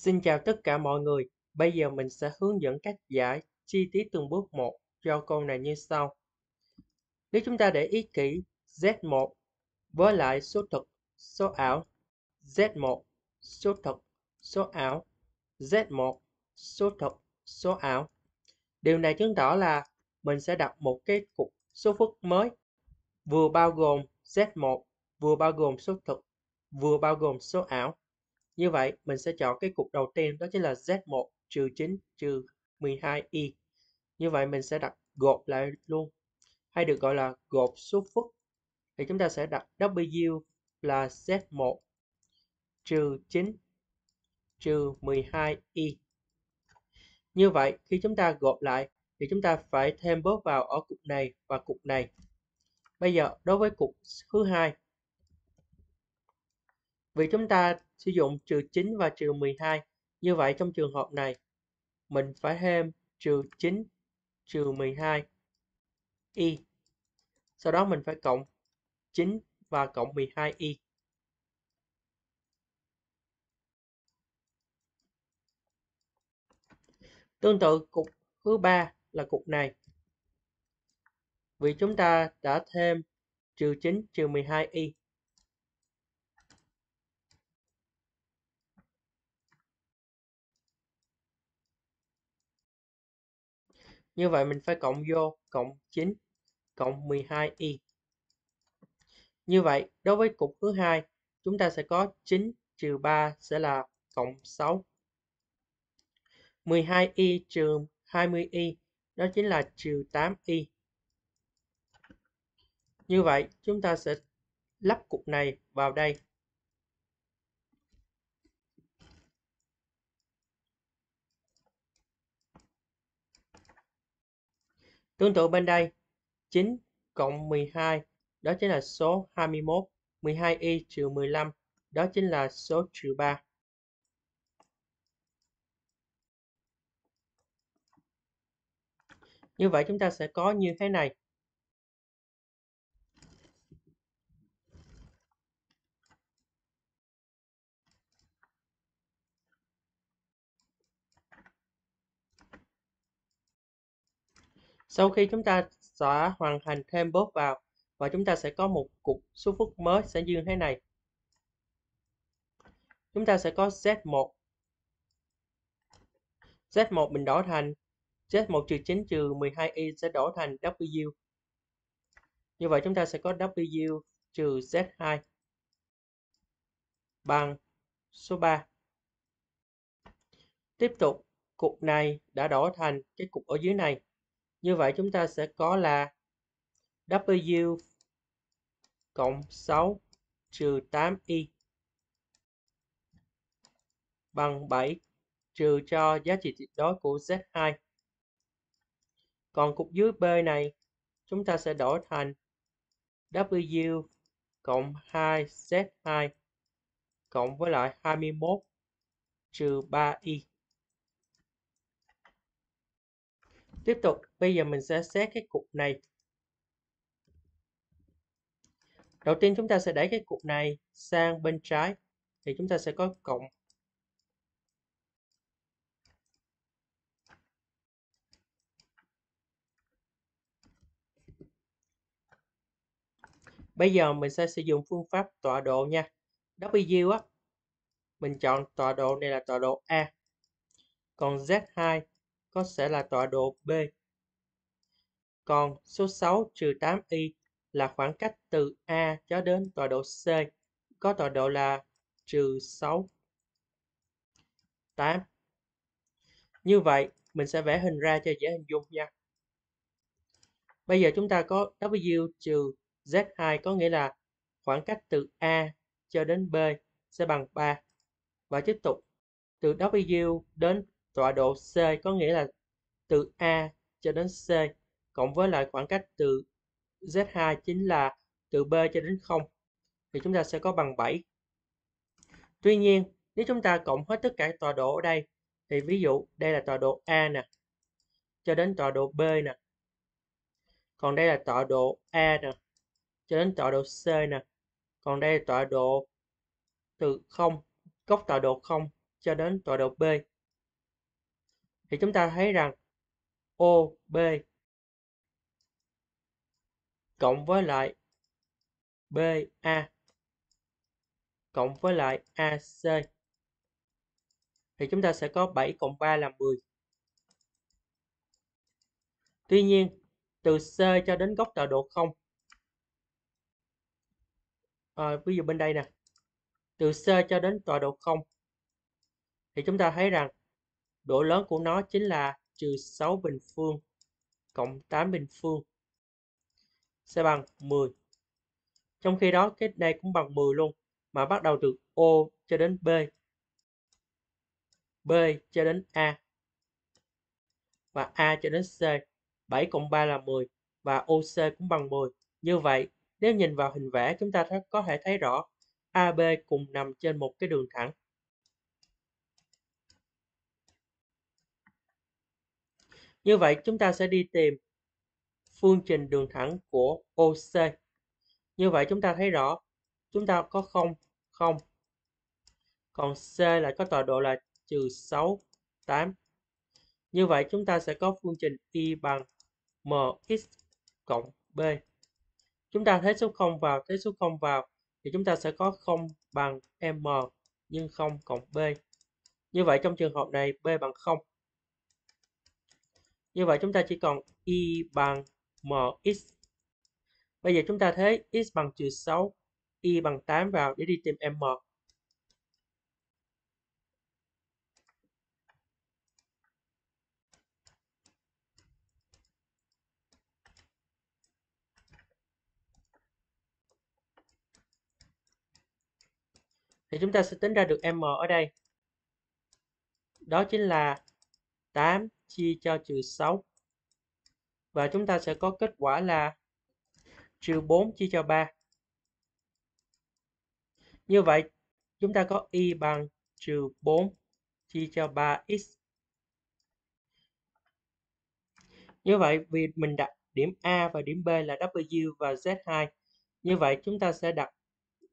Xin chào tất cả mọi người, bây giờ mình sẽ hướng dẫn cách giải chi tiết từng bước một cho câu này như sau. Nếu chúng ta để ý kỹ Z1 với lại số thực, số ảo, Z1, số thực, số ảo, Z1, số thực, số ảo. Điều này chứng tỏ là mình sẽ đặt một cái cục số phức mới, vừa bao gồm Z1, vừa bao gồm số thực, vừa bao gồm số ảo. Như vậy, mình sẽ chọn cái cục đầu tiên, đó chính là Z1 trừ 9 trừ 12Y. Như vậy, mình sẽ đặt gộp lại luôn, hay được gọi là gộp số phức. Thì chúng ta sẽ đặt W là Z1 trừ 9 trừ 12Y. Như vậy, khi chúng ta gộp lại, thì chúng ta phải thêm bớt vào ở cục này và cục này. Bây giờ, đối với cục thứ hai, vì chúng ta sử dụng trừ 9 và trừ 12, như vậy trong trường hợp này, mình phải thêm trừ 9, trừ 12y. Sau đó mình phải cộng 9 và cộng 12y. Tương tự cục thứ 3 là cục này. Vì chúng ta đã thêm trừ 9, trừ 12y. Như vậy mình phải cộng vô cộng 9 cộng 12y. Như vậy đối với cục thứ hai chúng ta sẽ có 9 trừ 3 sẽ là cộng 6. 12y trừ 20y đó chính là trừ 8y. Như vậy chúng ta sẽ lắp cục này vào đây. Tương tự bên đây, 9 cộng 12, đó chính là số 21, 12y trừ 15, đó chính là số trừ 3. Như vậy chúng ta sẽ có như thế này. Sau khi chúng ta sẽ hoàn thành thêm bớt vào và chúng ta sẽ có một cục số phức mới sẽ như thế này. Chúng ta sẽ có Z1. Z1 mình đổi thành Z1 trừ 9 trừ 12y sẽ đổi thành W. Như vậy chúng ta sẽ có W trừ Z2 bằng số 3. Tiếp tục, cục này đã đổi thành cái cục ở dưới này. Như vậy chúng ta sẽ có là W cộng 6 trừ 8y bằng 7 trừ cho giá trị tuyệt đối của Z2. Còn cục dưới B này chúng ta sẽ đổi thành W cộng 2Z2 cộng với lại 21 trừ 3y. Tiếp tục, bây giờ mình sẽ xét cái cục này. Đầu tiên chúng ta sẽ đẩy cái cục này sang bên trái. Thì chúng ta sẽ có cộng. Bây giờ mình sẽ sử dụng phương pháp tọa độ nha. W á, mình chọn tọa độ này là tọa độ A. Còn Z2 có sẽ là tọa độ B. Còn số 6 trừ 8y là khoảng cách từ A cho đến tọa độ C, có tọa độ là trừ 6, 8. Như vậy, mình sẽ vẽ hình ra cho dễ hình dung nha. Bây giờ chúng ta có W trừ Z2 có nghĩa là khoảng cách từ A cho đến B sẽ bằng 3. Và tiếp tục, từ W đến tọa độ C có nghĩa là từ A cho đến C cộng với lại khoảng cách từ Z2 chính là từ B cho đến 0 thì chúng ta sẽ có bằng 7. Tuy nhiên, nếu chúng ta cộng hết tất cả tọa độ ở đây thì ví dụ đây là tọa độ A nè cho đến tọa độ B nè. Còn đây là tọa độ A nè cho đến tọa độ C nè. Còn đây là tọa độ từ 0, góc tọa độ 0 cho đến tọa độ B. Thì chúng ta thấy rằng OB cộng với lại BA cộng với lại AC thì chúng ta sẽ có 7 cộng 3 là 10. Tuy nhiên, từ C cho đến góc tọa độ 0, ví dụ bên đây nè, từ C cho đến tọa độ 0 thì chúng ta thấy rằng độ lớn của nó chính là trừ 6 bình phương cộng 8 bình phương sẽ bằng 10. Trong khi đó cái này cũng bằng 10 luôn, mà bắt đầu từ O cho đến B, B cho đến A và A cho đến C. 7 cộng 3 là 10 và OC cũng bằng 10. Như vậy, nếu nhìn vào hình vẽ chúng ta có thể thấy rõ AB cùng nằm trên một cái đường thẳng. Như vậy chúng ta sẽ đi tìm phương trình đường thẳng của OC. Như vậy chúng ta thấy rõ chúng ta có 0, 0. Còn C lại có tọa độ là trừ 6, 8. Như vậy chúng ta sẽ có phương trình Y bằng MX cộng B. Chúng ta thế số 0 vào thì chúng ta sẽ có 0 bằng M nhưng 0 cộng B. Như vậy trong trường hợp này B bằng 0. Như vậy chúng ta chỉ còn Y bằng MX. Bây giờ chúng ta thế X bằng trừ 6, Y bằng 8 vào để đi tìm M. Thì chúng ta sẽ tính ra được M ở đây. Đó chính là 8 chia cho trừ 6. Và chúng ta sẽ có kết quả là trừ 4 chia cho 3. Như vậy, chúng ta có Y bằng trừ 4 chia cho 3X. Như vậy, vì mình đặt điểm A và điểm B là W và Z2. Như vậy, chúng ta sẽ đặt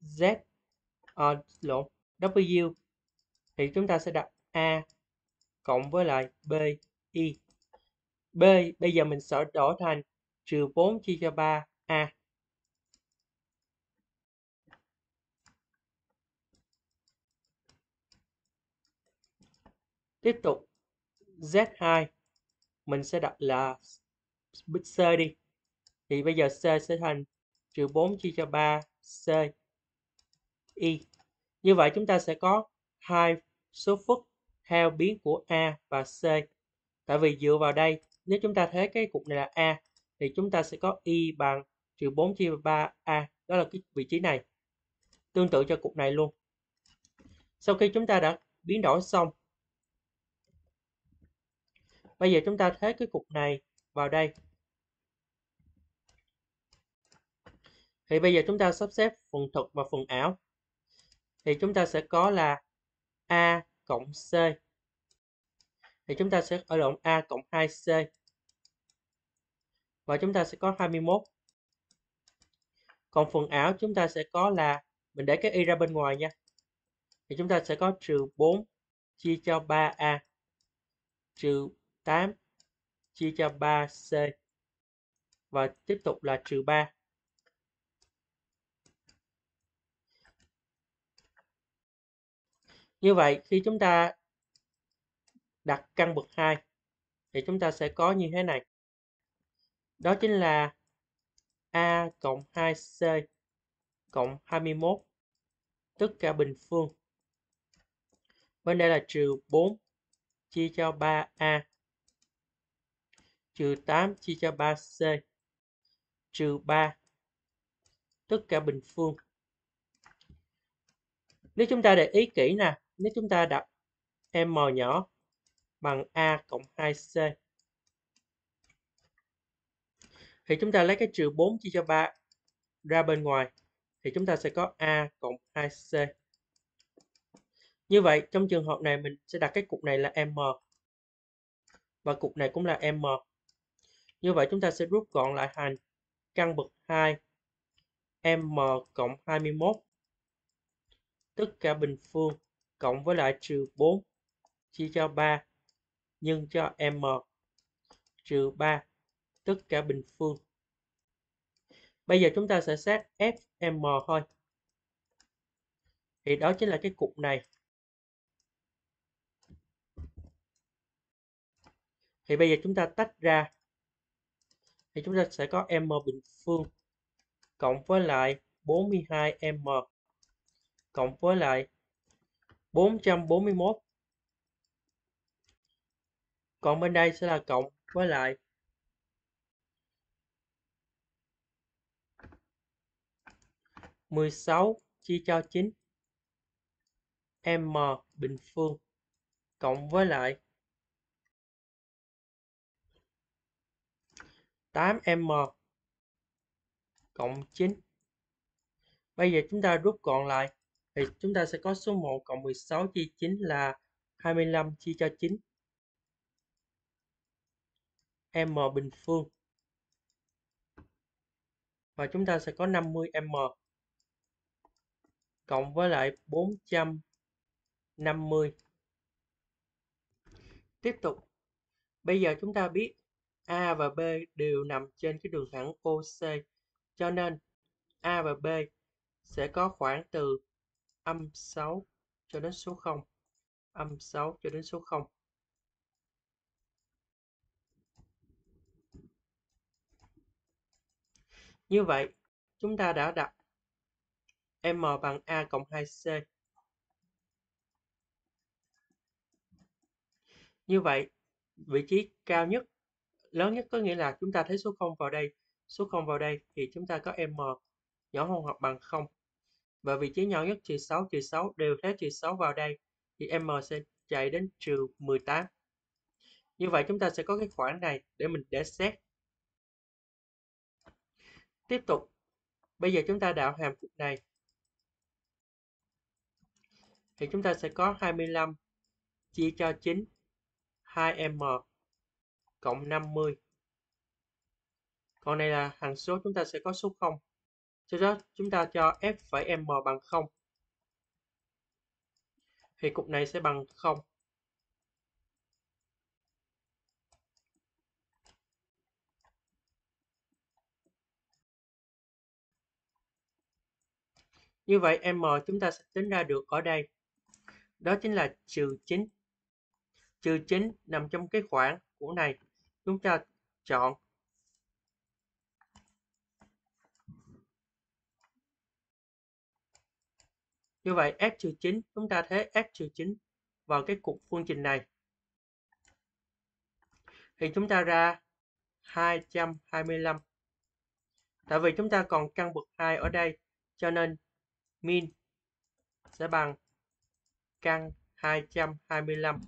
W thì chúng ta sẽ đặt A cộng với lại BI. B bây giờ mình sẽ đổi thành trừ 4 chia cho 3A. Tiếp tục Z2 mình sẽ đặt là C đi. Thì bây giờ C sẽ thành trừ 4 chia cho 3C. Y. Như vậy chúng ta sẽ có hai số phức theo biến của A và C. Tại vì dựa vào đây, nếu chúng ta thấy cái cục này là A, thì chúng ta sẽ có Y bằng trừ 4 chia 3A. Đó là cái vị trí này. Tương tự cho cục này luôn. Sau khi chúng ta đã biến đổi xong, bây giờ chúng ta thế cái cục này vào đây. Thì bây giờ chúng ta sắp xếp phần thực và phần ảo. Thì chúng ta sẽ có là A cộng C. Thì chúng ta sẽ ở đoạn A cộng 2C. Và chúng ta sẽ có 21. Còn phần ảo chúng ta sẽ có là, mình để cái Y ra bên ngoài nha. Thì chúng ta sẽ có trừ 4 chia cho 3A. Trừ 8 chia cho 3C. Và tiếp tục là trừ 3. Như vậy, khi chúng ta đặt căn bậc 2, thì chúng ta sẽ có như thế này. Đó chính là A cộng 2C cộng 21, tất cả bình phương. Bên đây là trừ 4 chia cho 3A, trừ 8 chia cho 3C, trừ 3, tất cả bình phương. Nếu chúng ta để ý kỹ nè, nếu chúng ta đặt M nhỏ bằng A cộng 2C thì chúng ta lấy cái trừ 4 chia cho 3 ra bên ngoài thì chúng ta sẽ có A cộng 2C. Như vậy trong trường hợp này mình sẽ đặt cái cục này là M và cục này cũng là M. Như vậy chúng ta sẽ rút gọn lại thành căn bậc 2 M cộng 21 tất cả bình phương cộng với lại trừ 4 chia cho 3 nhân cho m trừ 3 tất cả bình phương. Bây giờ chúng ta sẽ xét Fm thôi. Thì đó chính là cái cục này. Thì bây giờ chúng ta tách ra. Thì chúng ta sẽ có m bình phương cộng với lại 42m cộng với lại 441. Còn bên đây sẽ là cộng với lại 16 chia cho 9 m bình phương cộng với lại 8m cộng 9. Bây giờ chúng ta rút gọn lại thì chúng ta sẽ có số 1 cộng 16 chia 9 là 25 chia cho 9 m bình phương. Và chúng ta sẽ có 50m cộng với lại 450. Tiếp tục. Bây giờ chúng ta biết A và B đều nằm trên cái đường thẳng OC, cho nên A và B sẽ có khoảng từ -6 cho đến số 0. -6 cho đến số 0. Như vậy, chúng ta đã đặt M bằng A cộng 2C. Như vậy, vị trí cao nhất, lớn nhất có nghĩa là chúng ta thấy số 0 vào đây. Số 0 vào đây thì chúng ta có M nhỏ hơn hoặc bằng 0. Và vị trí nhỏ nhất -6 đều thế -6 vào đây. Thì M sẽ chạy đến -18. Như vậy chúng ta sẽ có cái khoảng này để mình để xét. Tiếp tục. Bây giờ chúng ta đạo hàm cục này. Thì chúng ta sẽ có 25 chia cho 9 2m cộng 50. Còn này là hằng số, chúng ta sẽ có số 0. Sau đó chúng ta cho F'M bằng 0. Thì cục này sẽ bằng 0. Như vậy M chúng ta sẽ tính ra được ở đây. Đó chính là -9. -9 nằm trong cái khoảng của này. Chúng ta chọn như vậy F-9, chúng ta thế F-9 vào cái cục phương trình này. Thì chúng ta ra 225. Tại vì chúng ta còn căn bậc 2 ở đây, cho nên min sẽ bằng căn 225.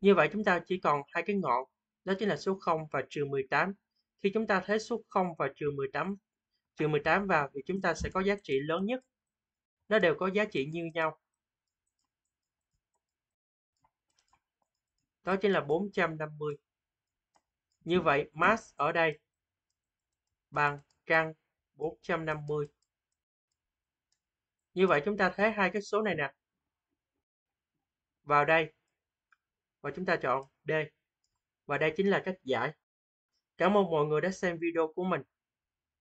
Như vậy chúng ta chỉ còn hai cái ngọn, đó chính là số 0 và -18. Khi chúng ta thế số 0 và trừ 18 vào thì chúng ta sẽ có giá trị lớn nhất. Nó đều có giá trị như nhau. Đó chính là 450. Như vậy mass ở đây bằng căn 450. Như vậy chúng ta thế hai cái số này nè vào đây. Và chúng ta chọn D. Và đây chính là cách giải. Cảm ơn mọi người đã xem video của mình.